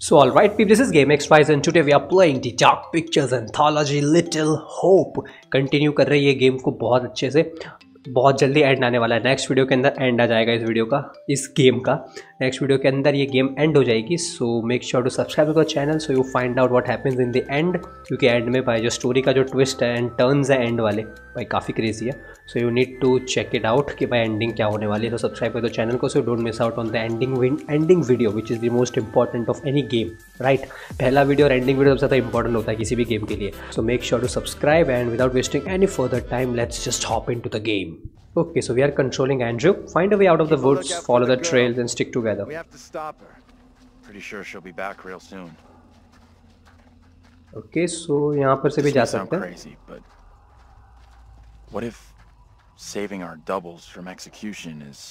So alright people, this is GameXWise and today we are playing the Dark Pictures Anthology Little Hope. Continue कर रहे हैं ये game को बहुत अच्छे से, बहुत जल्दी एंड आने वाला है नेक्स्ट वीडियो के अंदर, एंड आ जाएगा इस वीडियो का, इस गेम का नेक्स्ट वीडियो के अंदर ये गेम एंड हो जाएगी. So make sure to subscribe our channel so you find out what happens in the end, क्योंकि एंड में भाई जो स्टोरी का जो ट्विस्ट है एंड टर्न्स है एंड वाले भाई काफ़ी क्रेजी है. So you need to check it out कि भाई एंडिंग क्या होने वाली है. तो सब्सक्राइब कर दो चैनल को so don't miss out on the ending video which is the most important of any game right. पहला वीडियो और एंडिंग वीडियो सबसे ज़्यादा इंपॉर्टेंट होता है किसी भी गेम के लिए. So make sure to subscribe and without wasting any further time let's just hop into the game. Okay, so we are controlling Andrew. Find a way out of the woods, follow the trails and stick together. We have to stop her. Pretty sure she'll be back real soon. Okay, so yahan par se bhi ja sakte hain. What if saving our doubles from execution is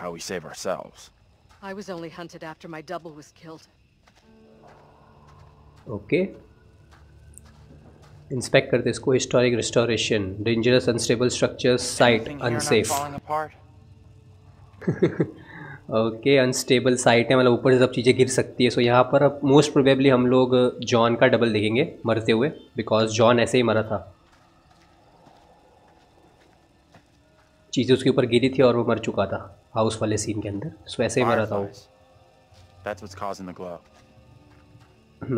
how we save ourselves? I was only hunted after my double was killed. Okay. Inspect करते इसको. Historic restoration, dangerous unstable structures, site unsafe. Okay, unstable site है, मतलब ऊपर से सब चीज़ें गिर सकती है. सो यहाँ पर अब मोस्ट प्रोबेबली हम लोग जॉन का डबल देखेंगे मरते हुए, बिकॉज जॉन ऐसे ही मरा था, चीज़ें उसके ऊपर गिरी थी और वो मर चुका था हाउस वाले सीन के अंदर. सो ऐसे ही मरा था वो.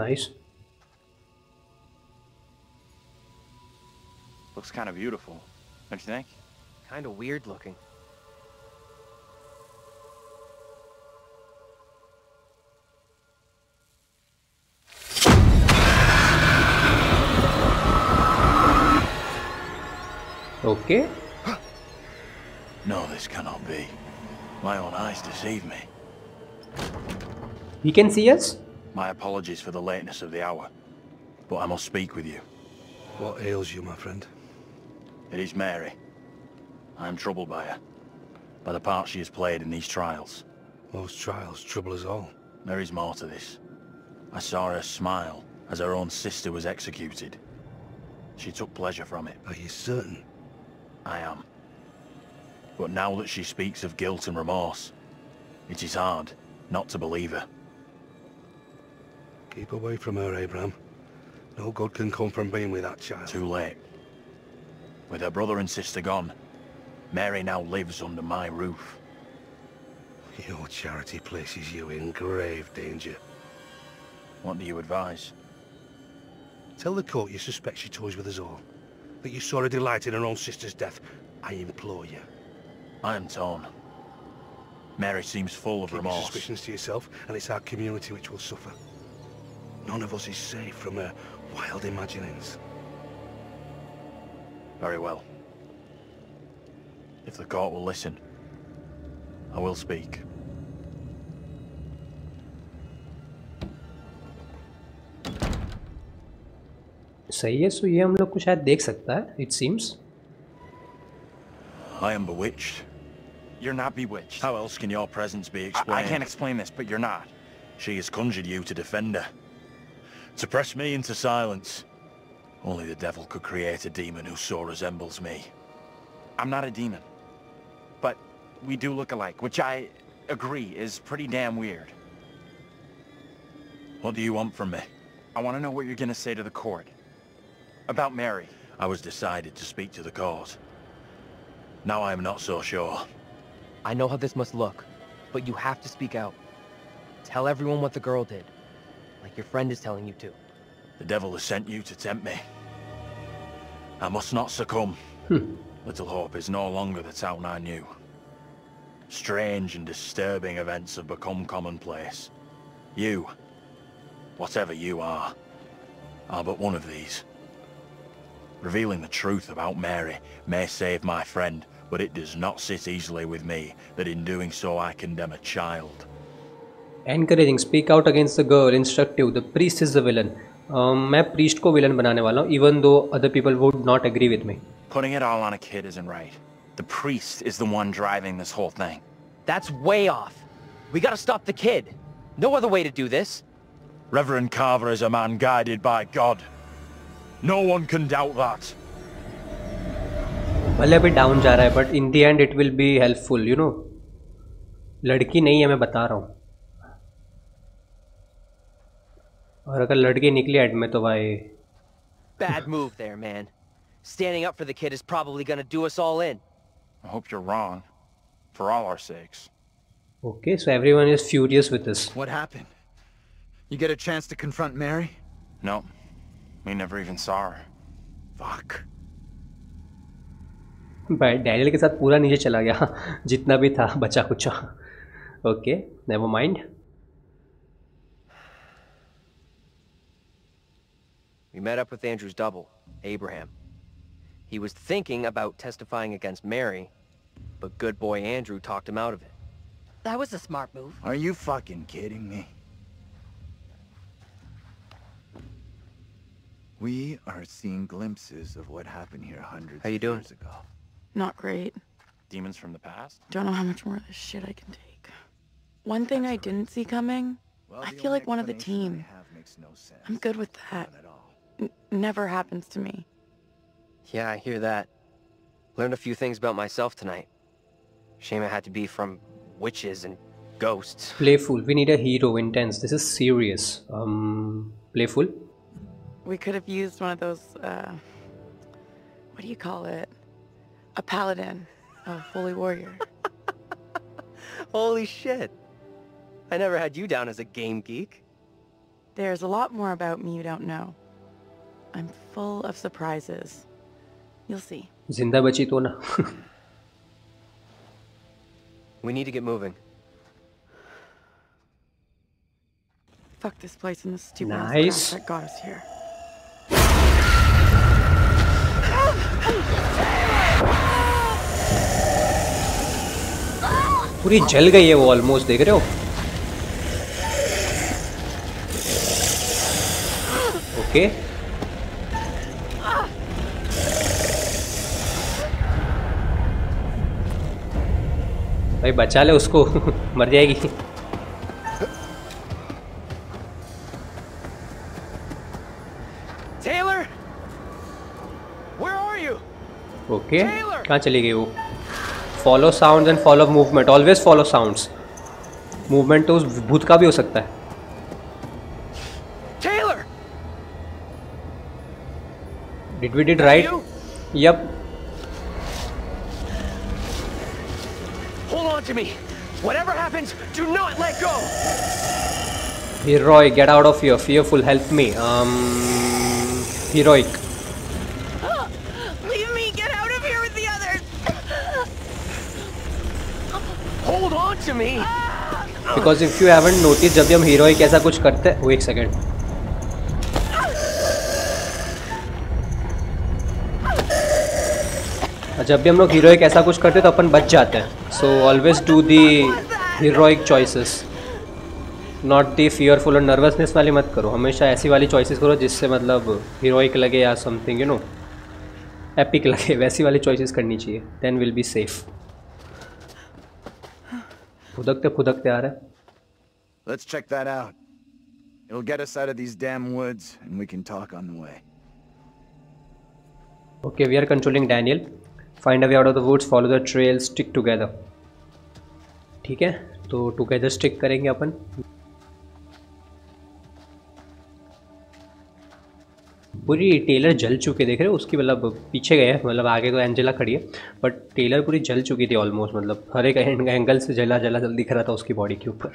Nice. Looks kind of beautiful, don't you think? Kind of weird looking. Okay. No, this cannot be. My own eyes deceive me. He can see us? My apologies for the lateness of the hour, but I must speak with you. What ails you, my friend? It is Mary. I am troubled by her, by the part she has played in these trials. Most trials trouble us all. There is more to this. I saw her smile as her own sister was executed. She took pleasure from it. Are you certain? I am. But now that she speaks of guilt and remorse, it is hard not to believe her. Keep away from her, Abraham. No good can come from being with that child. Too late. With her brother and sister gone, Mary now lives under my roof. Your charity places you in grave danger. What do you advise? Tell the court you suspect she toys with us all, that you saw her delight in her own sister's death. I implore you. I am torn. Mary seems full of remorse. Keep your suspicions to yourself, and it's our community which will suffer. None of us is safe from her wild imaginings. Very well. If the court will listen, I will speak. सही है, सो ये हम लोग को शायद देख सकता है. It seems. I am bewitched. You're not bewitched. How else can your presence be explained? I can't explain this, but you're not. She has conjured you to defend her, to press me into silence. Only the devil could create a demon who so resembles me. I'm not a demon, but we do look alike, which I agree is pretty damn weird. What do you want from me? I want to know what you're going to say to the court about Mary. I was decided to speak to the court. Now I am not so sure. I know how this must look, but you have to speak out. Tell everyone what the girl did, like your friend is telling you to. The devil has sent you to tempt me. I must not succumb. Little Hope is no longer the town I knew. Strange and disturbing events have become commonplace. You, whatever you are but one of these. Revealing the truth about Mary may save my friend, but it does not sit easily with me that in doing so I condemn a child. Encouraging, speak out against the girl, instructive, the priest is the villain. मैं priest को villain बनाने वाला हूँ, even though other people would not agree with me. Putting it all on a kid isn't right. The priest is the one driving this whole thing. That's way off. We gotta stop the kid. No other way to do this. Reverend Carver is a man guided by God. No one can doubt that. भले अभी down जा रहा है, but in the end it will be helpful, you know. लड़की नहीं है, मैं बता रहा हूँ. और अगर लड़की निकली एड में तो भाई bad move there man. Standing up for the kid is probably going to do us all in. I hope you're wrong for all our sakes. Okay, so everyone is furious with us. What happened? You get a chance to confront Mary? No. We never even saw her. Fuck. भाई Daniel के साथ पूरा नीचे चला गया जितना भी था बचा कुछ. Okay, never mind. We met up with Andrew's double, Abraham. He was thinking about testifying against Mary, but good boy Andrew talked him out of it. That was a smart move. Are you fucking kidding me? We are seeing glimpses of what happened here hundreds of years ago. Not great. Demons from the past? Don't know how much more of this shit I can take. One thing I didn't see coming, I feel like one of the team. I'm good with that. Never happens to me. Yeah, I hear that. Learned a few things about myself tonight. Shame I had to be from witches and ghosts. Playful. We need a hero. Intense. This is serious. Playful. We could have used one of those, what do you call it? A paladin. A holy warrior. Holy shit. I never had you down as a game geek. There's a lot more about me you don't know. I'm full of surprises. You'll see. Zinda bachi to na. We need to get moving. Fuck this place and this stupid ass that got us here. पूरी जल गई है वो almost देख रहे हो? Okay. भाई बचा ले उसको मर जाएगी. Taylor, where are you? Okay, कहाँ चली गई वो? Follow sounds and follow movement. Always follow sounds. Movement तो उस भूत का भी हो सकता है. Taylor, did right? Yep. To me. Whatever happens, do not let go. Heroic, get out of here. Fearful, help me. Heroic. Leave me, get out of here with the others. Hold on to me. Because if you haven't noticed, जब भी हम heroic ऐसा कुछ करते हैं, एक second. जब भी हम लोग हीरोइक ऐसा कुछ करते तो अपन बच जाते हैं. So always do the heroic choices, not the fearful और नर्वसनेस वाली मत करो. हमेशा ऐसी वाली चॉइसेस करो जिससे मतलब हीरोइक लगे या समथिंग, यू नो, एपिक लगे. वैसी वाली चॉइसेस करनी चाहिए, देन विल बी सेफ. खुदकते खुदकते आ रहा है. Let's check that out. It will get us out of these damn woods and we can talk on the way. Okay, we are controlling Daniel. Find a way out of the woods, follow the trail, stick together. ठीक है, तो together stick करेंगे अपन. पूरी Taylor जल चुके देख रहे हो उसकी, मतलब पीछे गए, मतलब आगे तो एंजेला खड़ी है बट टेलर पूरी जल चुकी थी ऑलमोस्ट. मतलब हर एक एंगल से जला जला जल दिख रहा था उसकी बॉडी के ऊपर.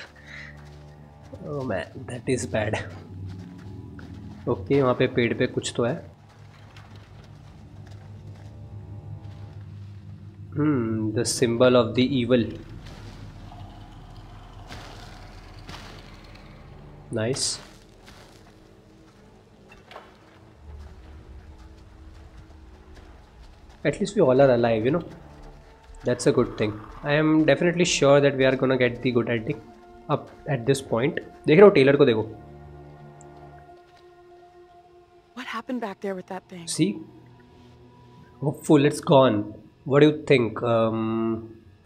Oh man, that is bad. Okay, वहाँ पे पेड़ पे कुछ तो है. The symbol of the evil. Nice. At least we all are alive, you know. That's a good thing. I am definitely sure that we are gonna get the good ending up at this point. देख रहे हो Taylor को, देखो. What happened back there with that thing? See? Hopeful, it's gone. What do you think?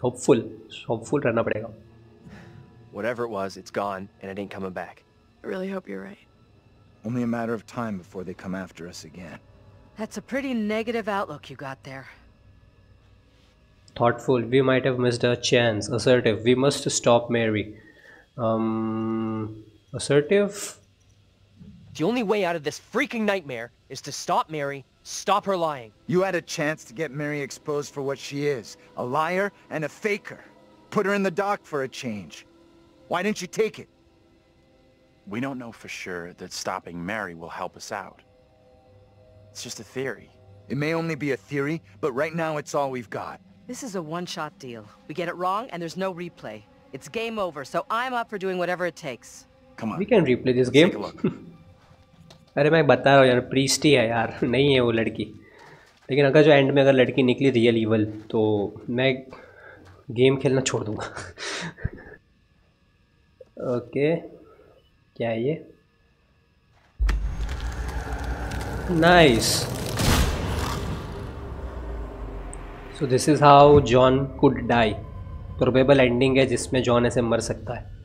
Hopeful रहना पड़ेगा. Whatever it was, it's gone and it ain't coming back. I really hope you're right. Only a matter of time before they come after us again. That's a pretty negative outlook you got there. Thoughtful, we might have missed a chance. Assertive, we must stop Mary. Assertive, The only way out of this freaking nightmare is to stop Mary, stop her lying. You had a chance to get Mary exposed for what she is, a liar and a faker. Put her in the dock for a change. Why didn't you take it? We don't know for sure that stopping Mary will help us out. It's just a theory. It may only be a theory, but right now it's all we've got. This is a one-shot deal. We get it wrong and there's no replay. It's game over, so I'm up for doing whatever it takes. Come on. We can replay this game. अरे मैं बता रहा हूँ यार प्रीस्टी है यार नहीं है वो लड़की लेकिन अगर जो एंड में अगर लड़की निकली रियल इवल तो मैं गेम खेलना छोड़ दूँगा ओके क्या है ये nice so this is how John could die probable ending है जिसमें जॉन ऐसे मर सकता है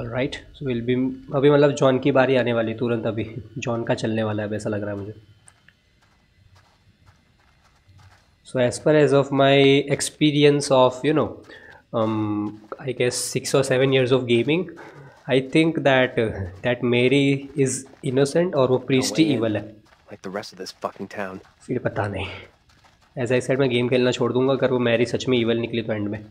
all right so will be अभी मतलब जॉन की बारी आने वाली तुरंत अभी जॉन का चलने वाला है ऐसा लग रहा है मुझे so as per as of my experience of you know I guess 6 or 7 years of gaming, I think that Mary is innocent और वो priesty evil है like the rest of this fucking town. फिर पता नहीं as I said मैं game खेलना छोड़ दूंगा अगर वो मैरी सच में evil निकली तो एंड में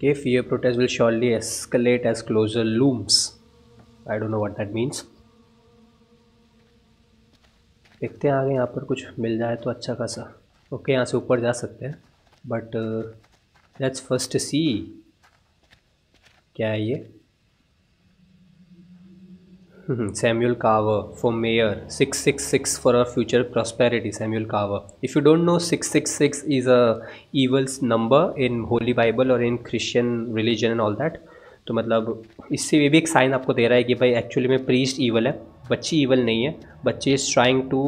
Okay, fear protest will surely escalate as closer looms. I don't know what that means. देखते हैं आगे यहाँ पर कुछ मिल जाए तो अच्छा खासा ओके यहाँ से ऊपर जा सकते हैं बट लेट्स फर्स्ट सी क्या है ये Samuel Carver for mayor 666 for our future prosperity Samuel Carver if you don't know 666 is a evil's number in Holy Bible or in Christian religion and all that तो मतलब इससे ये भी एक sign आपको दे रहा है कि भाई एक्चुअली में प्रीस्ट ईवल है बच्ची ईवल नहीं है बच्ची is trying to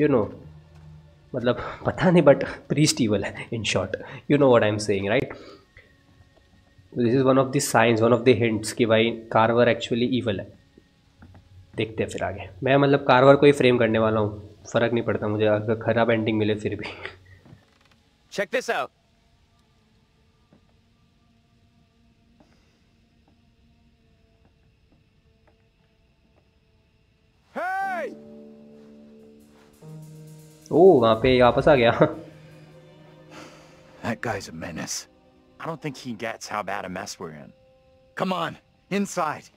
you know मतलब पता नहीं बट प्रीस्ट ईवल है in short you know what I am saying right this is one of the science one of the hints कि भाई कार्वर एक्चुअली ईवल है देखते हैं फिर आगे मैं मतलब कार्वर को ही फ्रेम करने वाला हूँ फर्क नहीं पड़ता मुझे अगर खराब एंडिंग मिले फिर भी Check this out. Hey! ओह वहाँ पे वापस आ गया That guy's a menace. I don't think he gets how bad a mess we're in. Come on, inside.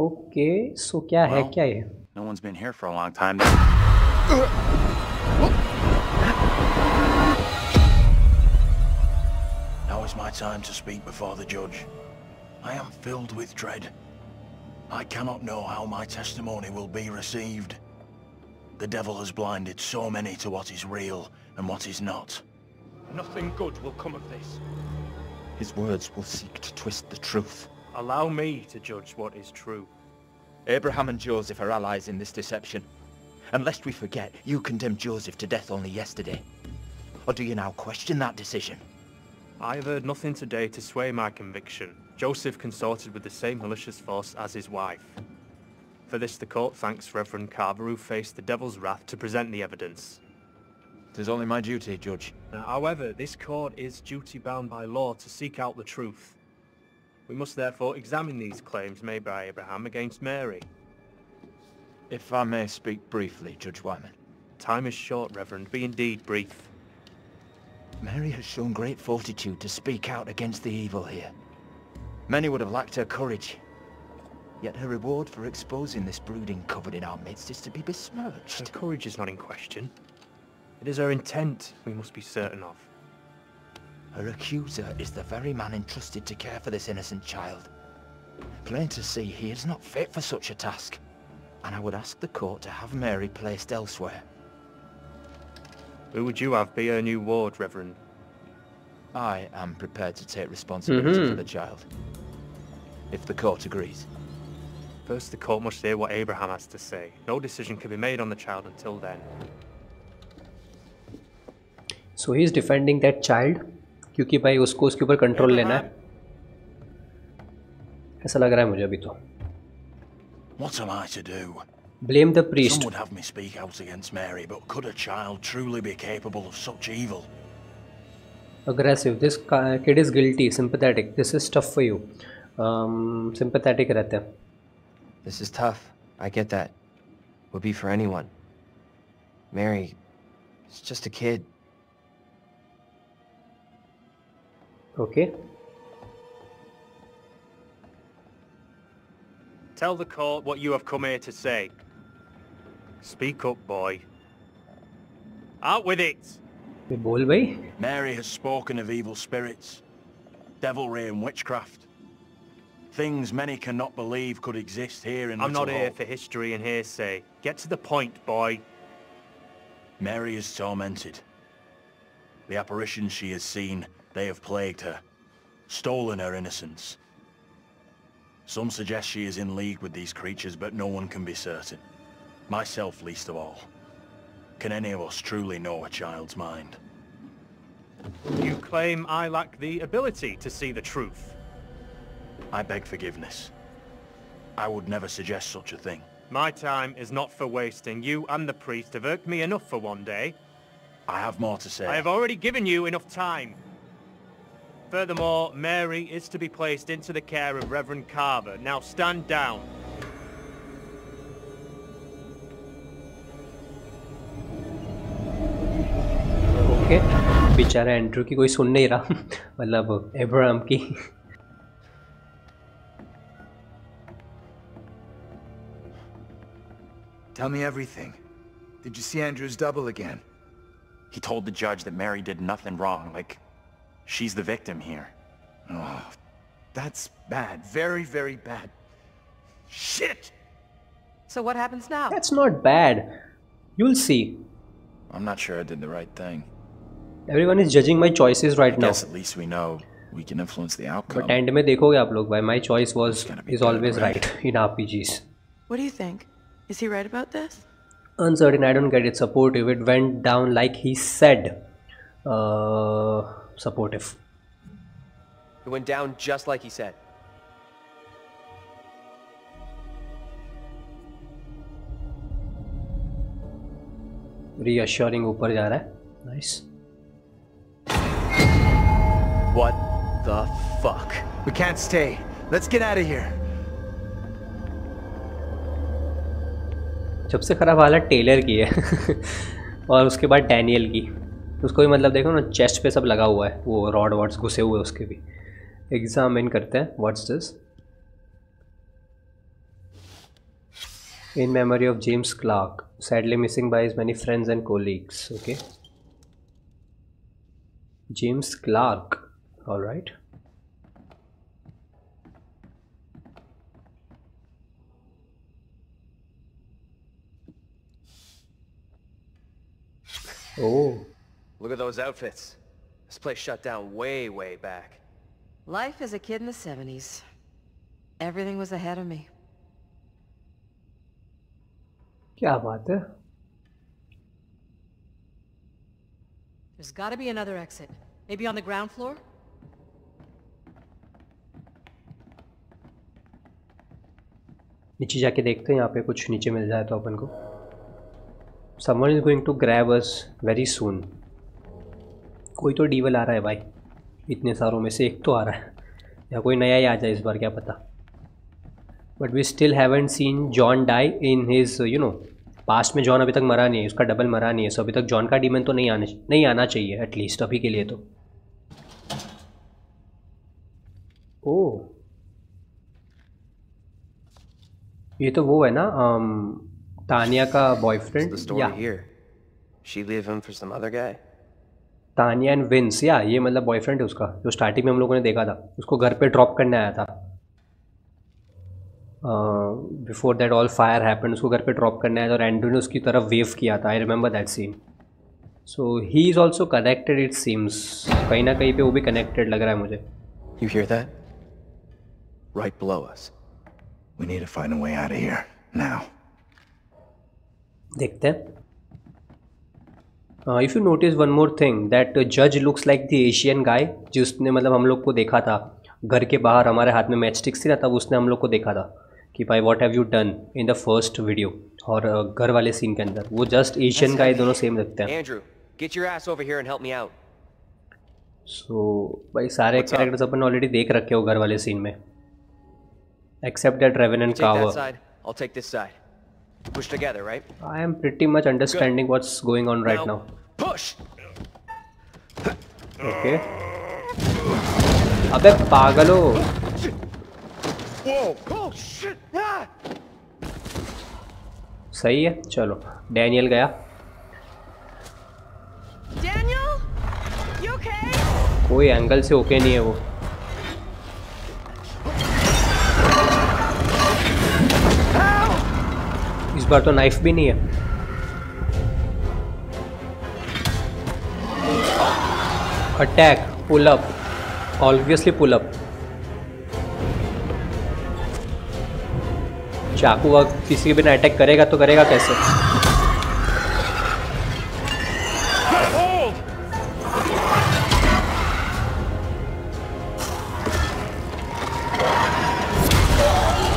Okay, so क्या है क्या ये? No one's been here for a long time. Now is my time to speak before the judge. I am filled with dread. I cannot know how my testimony will be received. The devil has blinded so many to what is real and what is not. Nothing good will come of this. His words will seek to twist the truth. Allow me to judge what is true. Abraham and Joseph are allies in this deception. And lest we forget, you condemned Joseph to death only yesterday. Or do you now question that decision? I have heard nothing today to sway my conviction. Joseph consorted with the same malicious force as his wife. For this, the court thanks Reverend Carver, who faced the devil's wrath to present the evidence. It is only my duty, Judge. However, this court is duty-bound by law to seek out the truth. We must therefore examine these claims made by Abraham against Mary. If I may speak briefly, Judge Wyman. Time is short, Reverend. Be indeed brief. Mary has shown great fortitude to speak out against the evil here. Many would have lacked her courage. Yet her reward for exposing this brooding cupboard in our midst is to be besmirched. Her courage is not in question. It is her intent we must be certain of. Her accuser is the very man entrusted to care for this innocent child. Plain to see, he is not fit for such a task, and I would ask the court to have Mary placed elsewhere. Who would you have be her new ward, Reverend? I am prepared to take responsibility for the child, if the court agrees. First, the court must hear what Abraham has to say. No decision can be made on the child until then. So he is defending that child. क्योंकि भाई उसको उसके ऊपर control लेना है ऐसा लग रहा है मुझे अभी तो What am I to do? Blame the priest. Some would have me speak out against Mary, but could a child truly be capable of such evil? Aggressive. This kid is guilty. Sympathetic. This is tough for you. Sympathetic रहते हैं. This is tough. I get that. Would be for anyone. Mary, it's just a kid. Okay. Tell the court what you have come here to say. Speak up, boy. Out with it! Mary has spoken of evil spirits, devilry and witchcraft. Things many cannot believe could exist here in Little Hope. I'm not here for history and hearsay. Get to the point, boy. Mary is tormented. The apparitions she has seen, they have plagued her, stolen her innocence. Some suggest she is in league with these creatures, but no one can be certain. Myself least of all. Can any of us truly know a child's mind? You claim I lack the ability to see the truth. I beg forgiveness. I would never suggest such a thing. My time is not for wasting. You and the priest have irked me enough for one day. I have more to say. I have already given you enough time. Furthermore, Mary is to be placed into the care of Reverend Carver. Now stand down. Okay. बेचारा Andrew की कोई सुन नहीं रहा, मतलब Abraham की. Tell me everything. Did you see Andrew's double again? He told the judge that Mary did nothing wrong, like she's the victim here. Oh, that's bad. Very, very bad. Shit! So what happens now? That's not bad. You'll see. I'm not sure I did the right thing. Everyone is judging my choices right now. I guess at least we know we can influence the outcome. But end में देखोगे आप लोग, भाई, my choice is always right in RPGs. What do you think? Is he right about this? Uncertain. I don't get it. Supportive. It went down like he said. Supportive. It went down just like he said. Reassuring. ऊपर जा रहा है. Nice. What the fuck? We can't stay. Let's get out of here. सबसे खराब हालत Taylor की है और उसके बाद डैनियल की. उसको भी मतलब देखो ना, चेस्ट पे सब लगा हुआ है, वो रॉड वॉड्स घुसे हुए उसके भी. एग्जामिन करते हैं. What's this? In memory of James Clark, sadly missing by his many friends and colleagues. Okay, James Clark. Alright. Oh. Look at those outfits. This place shut down way, way back. Life as a kid in the 70s. Everything was ahead of me. Kya baat hai? There's gotta be another exit. Maybe on the ground floor? नीचे जाके देखते हैं, यहाँ पे कुछ नीचे मिल जाए तो अपन को. Someone is going to grab us very soon. कोई तो डीवल आ रहा है भाई, इतने सारों में से एक तो आ रहा है, या कोई नया ही आ जाए इस बार, क्या पता. But we still haven't seen John die in his you know past. में जॉन अभी तक मरा नहीं है, उसका डबल मरा नहीं है, सो अभी तक जॉन का डीमन तो नहीं आना चाहिए, एटलीस्ट अभी के लिए तो. ओ, ये तो वो है ना Tanya ka boyfriend. What's the story here? She leave him for some other guy. Tanya and Vince, yeah, ये मतलब boyfriend है उसका, जो starting में हम लोगों ने देखा था. उसको घर पे drop करने आया था. Before that all fire happened, उसको घर पे drop करने आया था और Andrew ने उसकी तरफ wave किया था. I remember that scene. So he is also connected, it seems. कहीं ना कहीं पे वो भी connected लग रहा है मुझे. You hear that? Right below us. We need to find a way out of here now. देखते हैं. If you notice one more thing, that जज looks like the Asian guy जिसने मतलब हम लोग को देखा था घर के बाहर, हमारे हाथ में मैच स्टिक्स ही रहता, उसने हम लोग को देखा था कि भाई what have you done in the first video और घर वाले सीन के अंदर वो जस्ट एशियन का ही दोनों सेम रखते हैं। Andrew get your ass over here and help me out. So भाई सारे कैरेक्टर्स अपन ऑलरेडी देख रखे हो घर वाले सीन में except that revenant Carver. I will take this side push together right. I am pretty much understanding what's going on right now. Push okay. अबे पागलो सही है। चलो डैनियल गया। Daniel okay? कोई एंगल से ओके नहीं है वो। इस बार तो नाइफ भी नहीं है। Attack pull up obviously pull up. चाकू वग किसी के बिना अटैक करेगा तो करेगा कैसे।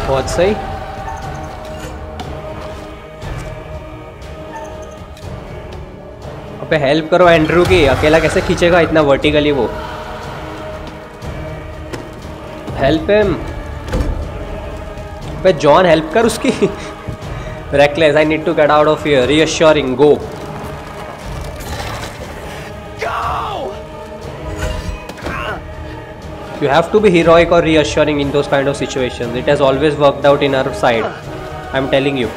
बहुत सही। पे हेल्प करो एंड्रू की। अकेला कैसे खींचेगा इतना वर्टिकली वो। हेल्प हिम पे जॉन हेल्प कर उसकी। Reckless I need to get out of here. Reassuring go. You have to be heroic और reassuring in those kind of situations. It has always worked out in our side I am telling you.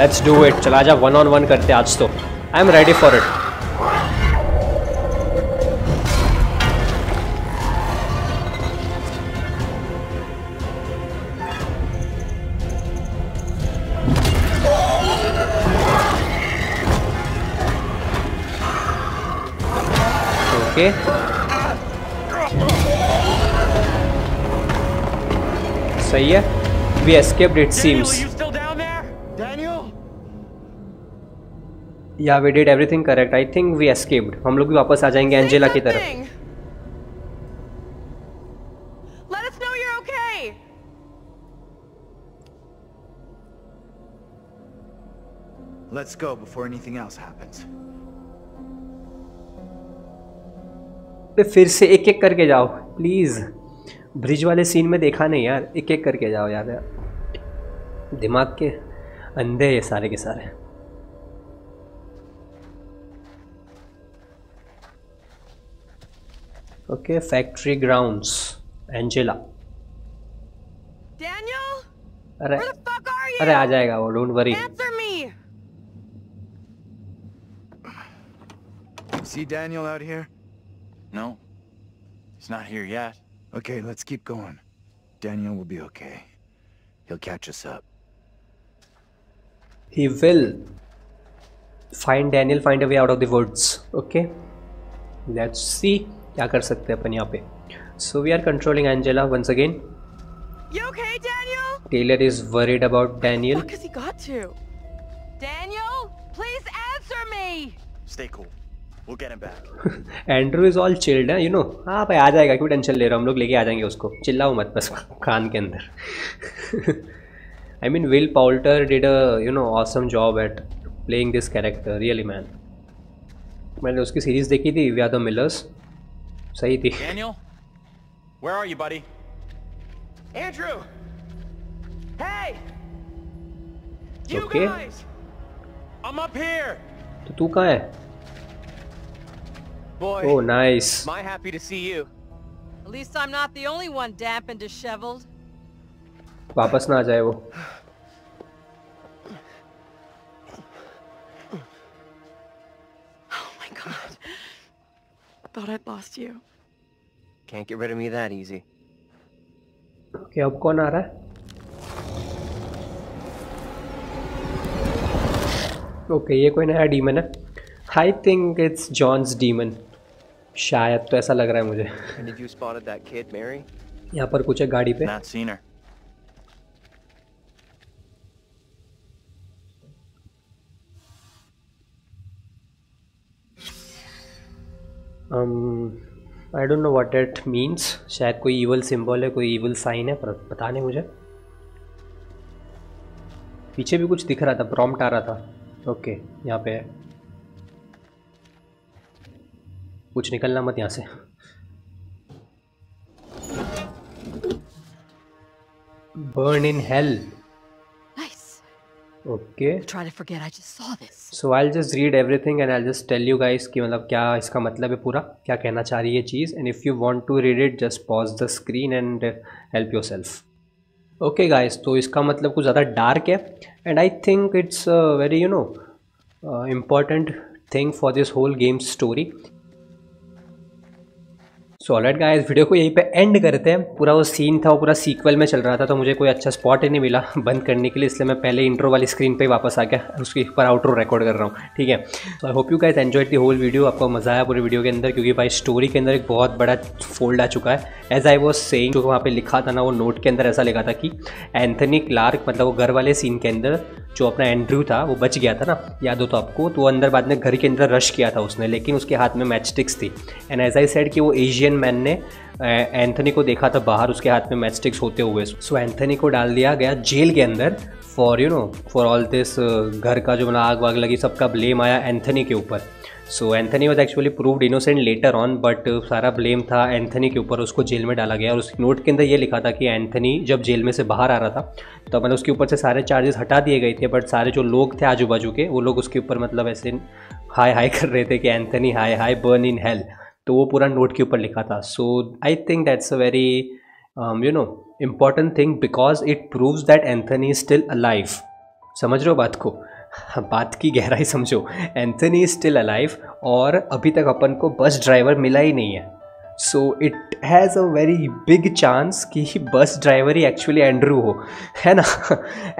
Let's do it. चला जा one on one करते आज तो। I am ready for it. Okay सही है। We escaped it seems. या we did everything correct. I think we escaped. हम लोग भी वापस आ जाएंगे एंजेला की तरफ। Let us know you are okay. Let's go before anything else happens. फिर से एक एक करके जाओ प्लीज। ब्रिज वाले सीन में देखा नहीं यार। एक एक करके जाओ यार। दिमाग के अंधे ये सारे के सारे। Okay, factory grounds, Angela. Daniel, where the fuck are you? अरे आ जाएगा वो, don't worry. Answer me. See Daniel out here? No, he's not here yet. Okay, let's keep going. Daniel will be okay. He'll catch us up. He will. Find Daniel. Find a way out of the woods. Okay. Let's see. क्या कर सकते हैं अपन यहाँ पे। So we are controlling Angela once again. Taylor is worried about Daniel. Andrew is all chilled है you know. हाँ भाई आ जाएगा क्यों टेंशन ले रहा हूँ। हम लोग लेके आ जाएंगे उसको। चिल्लाओ मत बस कान के अंदर। I mean Will Poulter did a you know awesome job at playing this character really man. मैंने उसकी सीरीज देखी थी वी आर द मिलर्स। सही थी। Daniel, where are you, buddy? Andrew, hey, you okay. guys, I'm up here. तो तू कहाँ है? Boy, oh nice. My happy to see you. At least I'm not the only one damp and disheveled. वापस ना आ जाए वो। Oh my God. Thought I'd lost you. Can't get rid of me that easy. Okay, अब कौन आ रहा है? Okay, ये कोई नया डीमन है। I think it's John's demon. शायद तो ऐसा लग रहा है मुझे। And did you spotted that kid, Mary? यहाँ पर कुछ है गाड़ी पे। Not seen her. I don't know what that means. शायद कोई ईवल सिंबल है, कोई ईवल साइन है, पर पता नहीं मुझे। पीछे भी कुछ दिख रहा था, प्रॉम्प्ट आ रहा था। ओके यहाँ पे है कुछ। निकलना मत यहाँ से। Burn in hell. Nice. Okay. I'm trying to forget. I just saw this. So I'll just read everything and I'll just tell you guys कि मतलब क्या इसका मतलब है, पूरा क्या कहना चाह रही है चीज़। And if you want to read it, just pause the screen and help yourself. Okay guys, तो इसका मतलब कुछ ज़्यादा डार्क है and I think it's a very important thing for this whole game story. So alright guys, video को यहीं पे and करते हैं। पूरा वो सीन था, वो पूरा सीक्वल में चल रहा था, तो मुझे कोई अच्छा स्पॉट ही नहीं मिला बंद करने के लिए, इसलिए मैं पहले इंट्रो वाली स्क्रीन पे वापस आ गया, उसके ऊपर आउट्रो रिकॉर्ड कर रहा हूँ। ठीक है, so I hope you guys enjoyed the whole video. आपको मज़ा आया पूरे वीडियो के अंदर, क्योंकि भाई स्टोरी के अंदर एक बहुत बड़ा फोल्ड आ चुका है। एज आई वॉज सेइंग, वहाँ पर लिखा था ना, वो नोट के अंदर ऐसा लिखा था कि एंथनी क्लार्क, मतलब वो घर वाले सीन के अंदर जो अपना एंड्रू था वो बच गया था ना, याद हो तो आपको, तो वो अंदर बाद में घर के अंदर रश किया था उसने, लेकिन उसके हाथ में मैच स्टिक्स थी। एंड एज आई सेड कि वो एशियन मैन ने एंथनी को देखा था बाहर, उसके हाथ में मैच स्टिक्स होते हुए। सो एंथनी को डाल दिया गया जेल के अंदर फॉर फॉर ऑल दिस। घर का जो आग वाग लगी, सबका ब्लेम आया एंथनी के ऊपर। So Anthony was actually proved innocent later on, but सारा ब्लेम था एंथनी के ऊपर, उसको जेल में डाला गया। और उस नोट के अंदर ये लिखा था कि एंथनी जब जेल में से बाहर आ रहा था तो मतलब उसके ऊपर से सारे चार्जेस हटा दिए गए थे, बट सारे जो लोग थे आजू बाजू के, वो लोग उसके ऊपर मतलब ऐसे हाय हाय कर रहे थे कि एंथनी हाय हाय बर्न इन हेल, तो वो पूरा नोट के ऊपर लिखा था। So I think that's a very important thing, because it proves that Anthony is still alive. समझ रहे हो बात को, बात की गहराई समझो। एंथनी इज स्टिल अलाइव और अभी तक अपन को बस ड्राइवर मिला ही नहीं है। So it has a very big chance कि बस ड्राइवर ही एक्चुअली एंड्रू हो, है ना,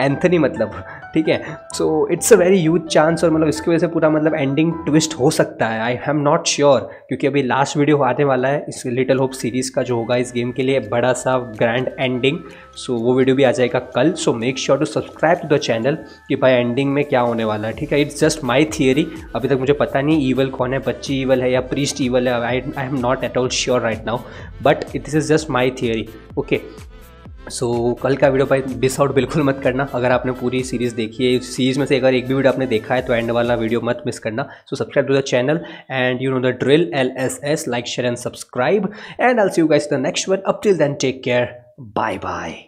एंथनी मतलब। ठीक है, so it's a very huge chance, और मतलब इसकी वजह से पूरा मतलब एंडिंग ट्विस्ट हो सकता है। आई एम नॉट श्योर, क्योंकि अभी लास्ट वीडियो आने वाला है इस लिटिल होप सीरीज़ का, जो होगा इस गेम के लिए बड़ा सा ग्रैंड एंडिंग। सो वो वीडियो भी आ जाएगा कल। So make sure to subscribe to the channel कि भाई एंडिंग में क्या होने वाला है। ठीक है, इट्स जस्ट माई थियरी, अभी तक मुझे पता नहीं ईवल कौन है, बच्ची ईवल है या प्रीस्ट ईवल है, I am not at all sure right now, but this is just my theory. Okay, so कल का वीडियो भाई मिस आउट बिल्कुल मत करना। अगर आपने पूरी सीरीज़ देखी है, इस सीरीज़ में से अगर एक भी वीडियो आपने देखा है तो एंड वाला वीडियो मत मिस करना। So subscribe to the channel and you know the drill, LSS, like share and subscribe, and I will see you guys the next one. Up till then take care, bye bye.